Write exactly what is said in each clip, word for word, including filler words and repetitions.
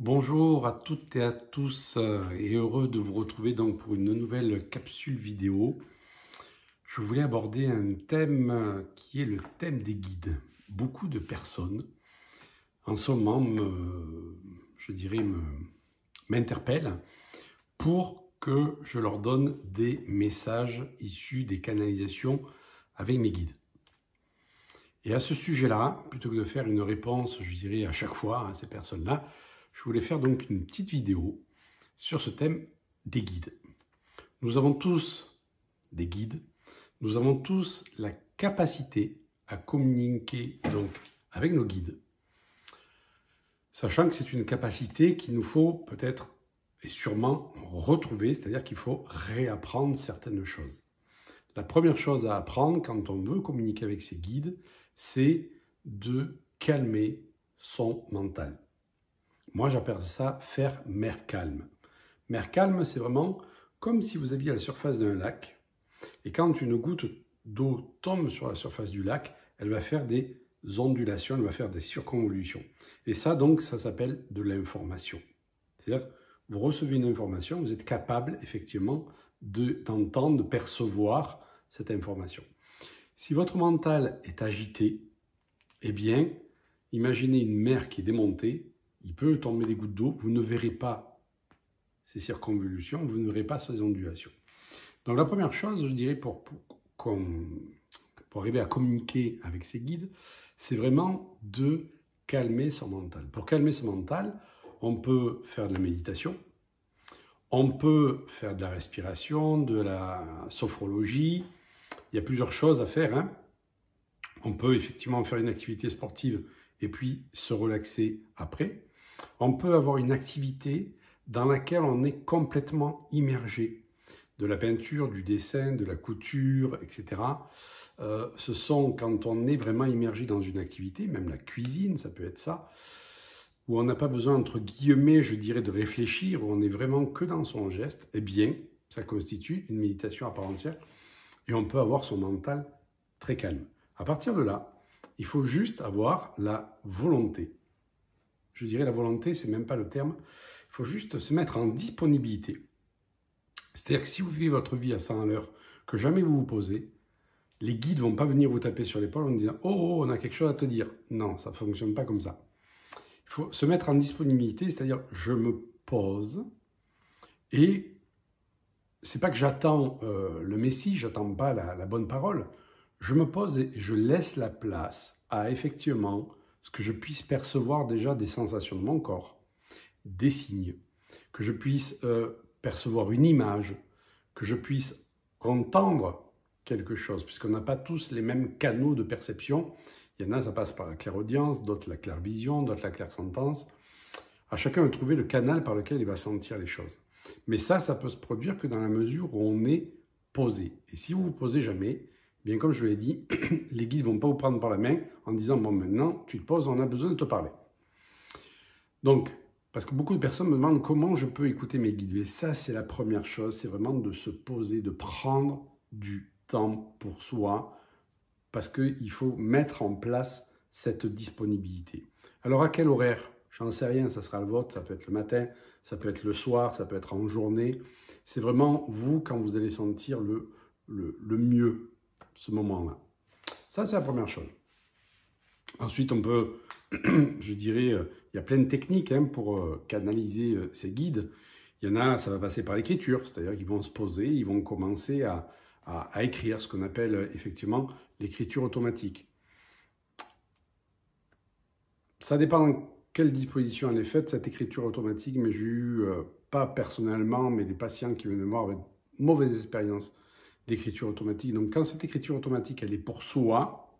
Bonjour à toutes et à tous et heureux de vous retrouver donc pour une nouvelle capsule vidéo. Je voulais aborder un thème qui est le thème des guides. Beaucoup de personnes en ce moment, me, je dirais, m'interpellent pour que je leur donne des messages issus des canalisations avec mes guides. Et à ce sujet-là, plutôt que de faire une réponse, je dirais, à chaque fois à ces personnes-là, je voulais faire donc une petite vidéo sur ce thème des guides. Nous avons tous des guides, nous avons tous la capacité à communiquer donc avec nos guides, sachant que c'est une capacité qu'il nous faut peut-être et sûrement retrouver, c'est-à-dire qu'il faut réapprendre certaines choses. La première chose à apprendre quand on veut communiquer avec ses guides, c'est de calmer son mental. Moi, j'appelle ça faire mer calme. Mer calme, c'est vraiment comme si vous aviez à la surface d'un lac et quand une goutte d'eau tombe sur la surface du lac, elle va faire des ondulations, elle va faire des surconvolutions. Et ça, donc, ça s'appelle de l'information. C'est-à-dire, vous recevez une information, vous êtes capable, effectivement, d'entendre, de, de percevoir cette information. Si votre mental est agité, eh bien, imaginez une mer qui est démontée, il peut tomber des gouttes d'eau, vous ne verrez pas ces circonvolutions, vous ne verrez pas ces ondulations. Donc la première chose, je dirais, pour, pour, pour arriver à communiquer avec ses guides, c'est vraiment de calmer son mental. Pour calmer son mental, on peut faire de la méditation, on peut faire de la respiration, de la sophrologie, il y a plusieurs choses à faire, hein. On peut effectivement faire une activité sportive et puis se relaxer après. On peut avoir une activité dans laquelle on est complètement immergé. De la peinture, du dessin, de la couture, et cetera. Euh, ce sont, quand on est vraiment immergé dans une activité, même la cuisine, ça peut être ça, où on n'a pas besoin, entre guillemets, je dirais, de réfléchir, où on n'est vraiment que dans son geste, eh bien, ça constitue une méditation à part entière, et on peut avoir son mental très calme. À partir de là, il faut juste avoir la volonté. Je dirais la volonté, c'est même pas le terme. Il faut juste se mettre en disponibilité. C'est-à-dire que si vous vivez votre vie à cent à l'heure, que jamais vous vous posez, les guides ne vont pas venir vous taper sur l'épaule en disant « Oh, oh, on a quelque chose à te dire ». Non, ça ne fonctionne pas comme ça. Il faut se mettre en disponibilité, c'est-à-dire « je me pose » et c'est pas que j'attends euh, le Messie, j'attends pas la, la bonne parole. Je me pose et je laisse la place à effectivement ce que je puisse percevoir déjà des sensations de mon corps, des signes, que je puisse euh, percevoir une image, que je puisse entendre quelque chose, puisqu'on n'a pas tous les mêmes canaux de perception. Il y en a, ça passe par la clairaudience, d'autres la clairvision, d'autres la clairsentence. À chacun de trouver le canal par lequel il va sentir les choses. Mais ça, ça peut se produire que dans la mesure où on est posé. Et si vous vous posez jamais, bien, comme je vous l'ai dit, les guides ne vont pas vous prendre par la main en disant « Bon, maintenant, tu te poses, on a besoin de te parler. » Donc, parce que beaucoup de personnes me demandent comment je peux écouter mes guides. Et ça, c'est la première chose, c'est vraiment de se poser, de prendre du temps pour soi, parce qu'il faut mettre en place cette disponibilité. Alors, à quel horaire? J'en sais rien, ça sera le vôtre, ça peut être le matin, ça peut être le soir, ça peut être en journée. C'est vraiment vous, quand vous allez sentir le, le, le mieux. Ce moment-là. Ça, c'est la première chose. Ensuite, on peut, je dirais, il y a plein de techniques hein, pour canaliser ces guides. Il y en a, ça va passer par l'écriture, c'est-à-dire qu'ils vont se poser, ils vont commencer à, à, à écrire ce qu'on appelle effectivement l'écriture automatique. Ça dépend de quelle disposition elle est faite, cette écriture automatique, mais j'ai eu, pas personnellement, mais des patients qui viennent me voir avec de mauvaises expériences d'écriture automatique. Donc, quand cette écriture automatique, elle est pour soi,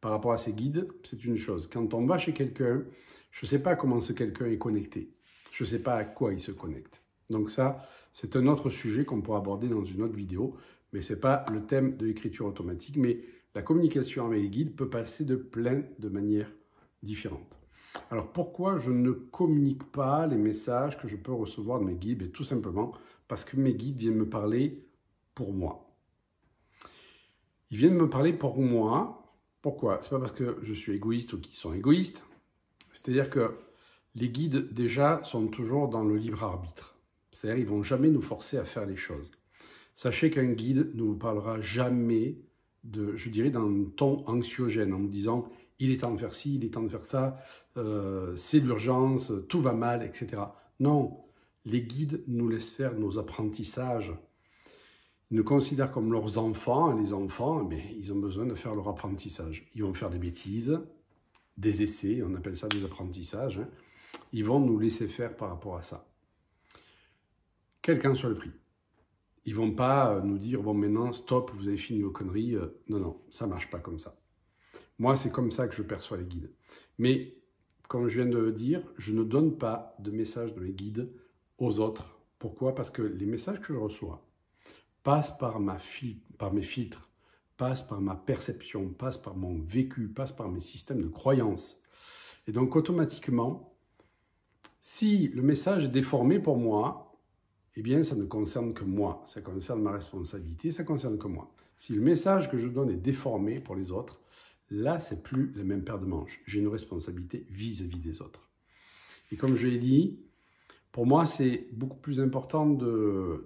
par rapport à ses guides, c'est une chose. Quand on va chez quelqu'un, je ne sais pas comment ce quelqu'un est connecté. Je ne sais pas à quoi il se connecte. Donc ça, c'est un autre sujet qu'on pourra aborder dans une autre vidéo, mais ce n'est pas le thème de l'écriture automatique, mais la communication avec les guides peut passer de plein de manières différentes. Alors, pourquoi je ne communique pas les messages que je peux recevoir de mes guides? Et tout simplement parce que mes guides viennent me parler pour moi. Ils viennent me parler pour moi. Pourquoi? C'est pas parce que je suis égoïste ou qu'ils sont égoïstes. C'est-à-dire que les guides, déjà, sont toujours dans le libre arbitre. C'est-à-dire, ils ne vont jamais nous forcer à faire les choses. Sachez qu'un guide ne vous parlera jamais, de, je dirais, d'un ton anxiogène, en vous disant « il est temps de faire ci, il est temps de faire ça, euh, c'est l'urgence, tout va mal, et cetera » Non, les guides nous laissent faire nos apprentissages. Ils nous considèrent comme leurs enfants, et les enfants, mais ils ont besoin de faire leur apprentissage. Ils vont faire des bêtises, des essais, on appelle ça des apprentissages, hein. Ils vont nous laisser faire par rapport à ça. Quel qu'en soit le prix. Ils ne vont pas nous dire « bon, maintenant, stop, vous avez fini vos conneries ». Non, non, ça ne marche pas comme ça. Moi, c'est comme ça que je perçois les guides. Mais, comme je viens de le dire, je ne donne pas de messages de mes guides aux autres. Pourquoi? Parce que les messages que je reçois passent par, ma fil- par mes filtres, passent par ma perception, passent par mon vécu, passent par mes systèmes de croyances. Et donc, automatiquement, si le message est déformé pour moi, eh bien, ça ne concerne que moi. Ça concerne ma responsabilité, ça concerne que moi. Si le message que je donne est déformé pour les autres, là, c'est plus la même paire de manches. J'ai une responsabilité vis-à-vis des autres. Et comme je l'ai dit, pour moi, c'est beaucoup plus important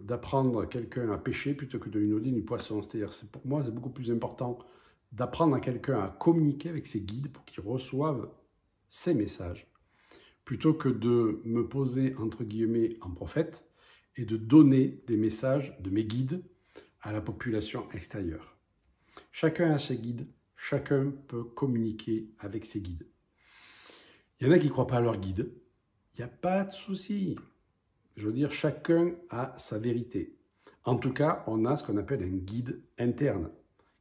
d'apprendre quelqu'un à pêcher plutôt que de lui donner du poisson. C'est-à-dire, c'est, pour moi, c'est beaucoup plus important d'apprendre à quelqu'un à communiquer avec ses guides pour qu'il reçoive ses messages, plutôt que de me poser, entre guillemets, en prophète et de donner des messages de mes guides à la population extérieure. Chacun a ses guides, chacun peut communiquer avec ses guides. Il y en a qui ne croient pas à leurs guides, il n'y a pas de souci. Je veux dire, chacun a sa vérité. En tout cas, on a ce qu'on appelle un guide interne,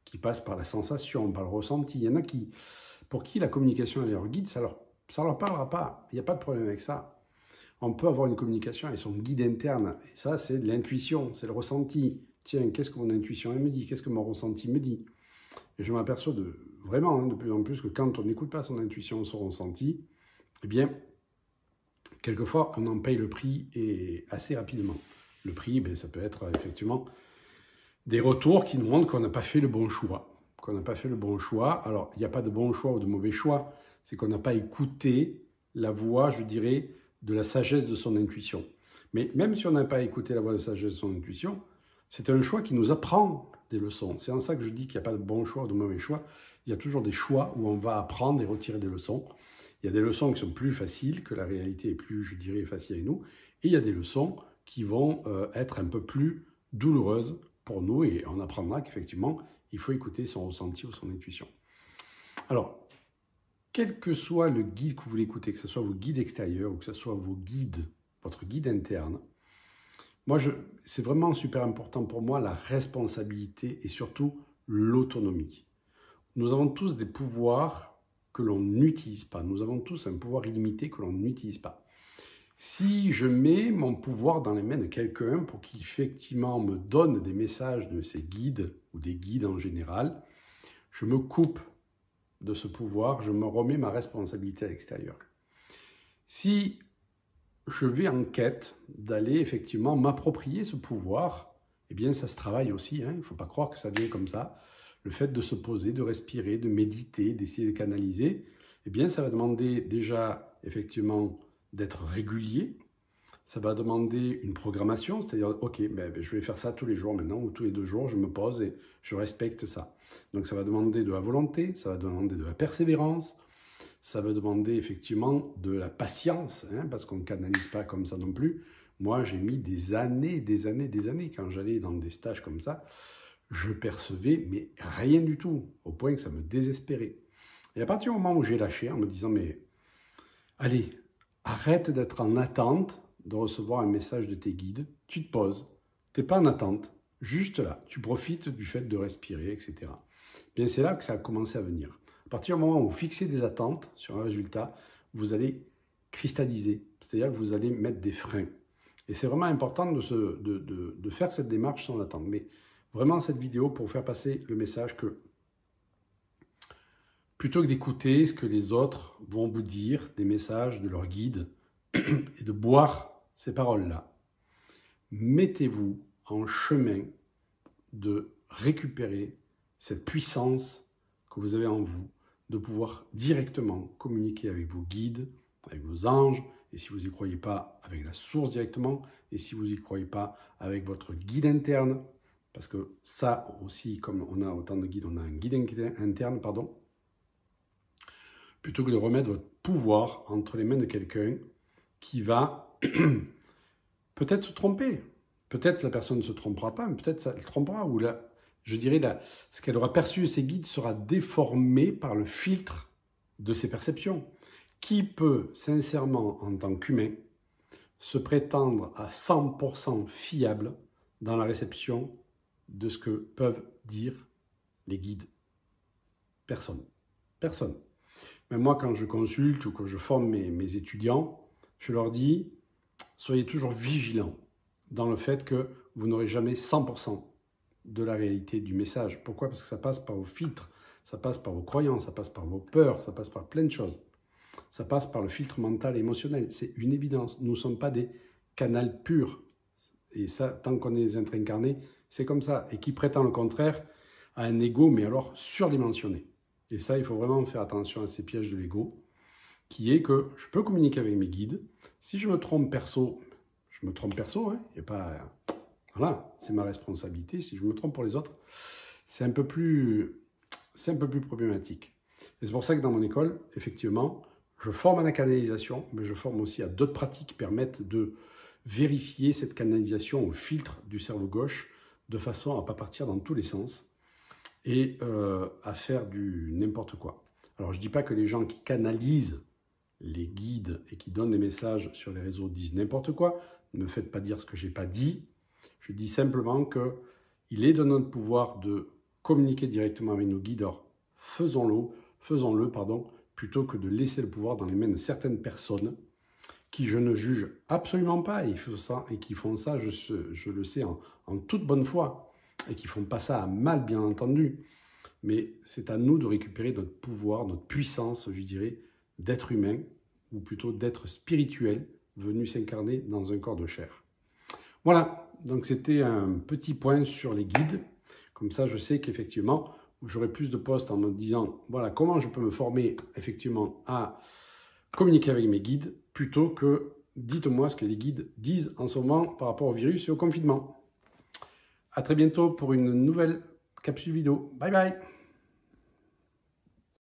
qui passe par la sensation, par le ressenti. Il y en a qui, pour qui la communication avec leur guide, ça leur Ça ne leur parlera pas, il n'y a pas de problème avec ça. On peut avoir une communication avec son guide interne, et ça c'est l'intuition, c'est le ressenti. Tiens, qu'est-ce que mon intuition elle me dit? Qu'est-ce que mon ressenti me dit? Et je m'aperçois de, vraiment hein, de plus en plus que quand on n'écoute pas son intuition, son ressenti, eh bien, quelquefois on en paye le prix et assez rapidement. Le prix, ben, ça peut être effectivement des retours qui nous montrent qu'on n'a pas fait le bon choix. Qu'on n'a pas fait le bon choix. Alors, il n'y a pas de bon choix ou de mauvais choix. C'est qu'on n'a pas écouté la voix, je dirais, de la sagesse de son intuition. Mais même si on n'a pas écouté la voix de la sagesse de son intuition, c'est un choix qui nous apprend des leçons. C'est en ça que je dis qu'il n'y a pas de bon choix ou de mauvais choix. Il y a toujours des choix où on va apprendre et retirer des leçons. Il y a des leçons qui sont plus faciles, que la réalité est plus, je dirais, facile à nous. Et il y a des leçons qui vont euh, être un peu plus douloureuses pour nous. Et on apprendra qu'effectivement, il faut écouter son ressenti ou son intuition. Alors, quel que soit le guide que vous voulez écouter, que ce soit vos guides extérieurs ou que ce soit vos guides, votre guide interne, moi, c'est vraiment super important pour moi la responsabilité et surtout l'autonomie. Nous avons tous des pouvoirs que l'on n'utilise pas. Nous avons tous un pouvoir illimité que l'on n'utilise pas. Si je mets mon pouvoir dans les mains de quelqu'un pour qu'il effectivement me donne des messages de ses guides ou des guides en général, je me coupe de ce pouvoir, je me remets ma responsabilité à l'extérieur. Si je vais en quête d'aller effectivement m'approprier ce pouvoir, eh bien ça se travaille aussi, hein, il ne faut pas croire que ça vient comme ça. Le fait de se poser, de respirer, de méditer, d'essayer de canaliser, eh bien ça va demander déjà effectivement d'être régulier, ça va demander une programmation, c'est-à-dire ok, ben, ben, je vais faire ça tous les jours maintenant, ou tous les deux jours, je me pose et je respecte ça. Donc ça va demander de la volonté, ça va demander de la persévérance, ça va demander effectivement de la patience, hein, parce qu'on ne canalise pas comme ça non plus. Moi, j'ai mis des années, des années, des années. Quand j'allais dans des stages comme ça, je percevais mais rien du tout, au point que ça me désespérait. Et à partir du moment où j'ai lâché, en me disant mais allez, arrête d'être en attente de recevoir un message de tes guides, tu te poses, tu n'es pas en attente. Juste là, tu profites du fait de respirer, et cetera. Bien, c'est là que ça a commencé à venir. À partir du moment où vous fixez des attentes sur un résultat, vous allez cristalliser, c'est-à-dire que vous allez mettre des freins. Et c'est vraiment important de, se, de, de, de faire cette démarche sans attendre. Mais vraiment, cette vidéo pour faire passer le message que plutôt que d'écouter ce que les autres vont vous dire, des messages de leur guide, et de boire ces paroles-là, mettez-vous en chemin de récupérer cette puissance que vous avez en vous, de pouvoir directement communiquer avec vos guides, avec vos anges, Et si vous n'y croyez pas, avec la source directement. Et si vous n'y croyez pas, avec votre guide interne. Parce que ça aussi, comme on a autant de guides, on a un guide interne, pardon. Plutôt que de remettre votre pouvoir entre les mains de quelqu'un qui va peut-être se tromper. Peut-être la personne ne se trompera pas, mais peut-être ça le trompera. Ou la, je dirais, la, ce qu'elle aura perçu de ses guides sera déformé par le filtre de ses perceptions. Qui peut, sincèrement, en tant qu'humain, se prétendre à cent pour cent fiable dans la réception de ce que peuvent dire les guides? Personne. Personne. Même moi, quand je consulte ou que je forme mes, mes étudiants, je leur dis, soyez toujours vigilants dans le fait que vous n'aurez jamais cent pour cent de la réalité du message. Pourquoi? Parce que ça passe par vos filtres, ça passe par vos croyances, ça passe par vos peurs, ça passe par plein de choses. Ça passe par le filtre mental et émotionnel. C'est une évidence. Nous ne sommes pas des canaux purs. Et ça, tant qu'on est des êtres incarnés, c'est comme ça. Et qui prétend le contraire à un ego, mais alors surdimensionné. Et ça, il faut vraiment faire attention à ces pièges de l'ego, qui est que je peux communiquer avec mes guides. Si je me trompe perso, je me trompe perso, hein, et pas... Voilà, c'est ma responsabilité. Si je me trompe pour les autres, c'est un peu plus, c'est un peu plus problématique. Et c'est pour ça que dans mon école, effectivement, je forme à la canalisation, mais je forme aussi à d'autres pratiques qui permettent de vérifier cette canalisation au filtre du cerveau gauche de façon à ne pas partir dans tous les sens et euh, à faire du n'importe quoi. Alors, je ne dis pas que les gens qui canalisent les guides et qui donnent des messages sur les réseaux disent n'importe quoi. Ne me faites pas dire ce que je n'ai pas dit. Je dis simplement qu'il est de notre pouvoir de communiquer directement avec nos guides. Alors, faisons-le, faisons-le, pardon, plutôt que de laisser le pouvoir dans les mains de certaines personnes qui je ne juge absolument pas et, ça, et qui font ça, je, je le sais, en, en toute bonne foi, et qui ne font pas ça à mal, bien entendu. Mais c'est à nous de récupérer notre pouvoir, notre puissance, je dirais, d'être humain, ou plutôt d'être spirituel, venu s'incarner dans un corps de chair. Voilà, donc c'était un petit point sur les guides. Comme ça, je sais qu'effectivement, j'aurai plus de postes en me disant, voilà, comment je peux me former, effectivement, à communiquer avec mes guides, plutôt que dites-moi ce que les guides disent en ce moment par rapport au virus et au confinement. À très bientôt pour une nouvelle capsule vidéo. Bye bye!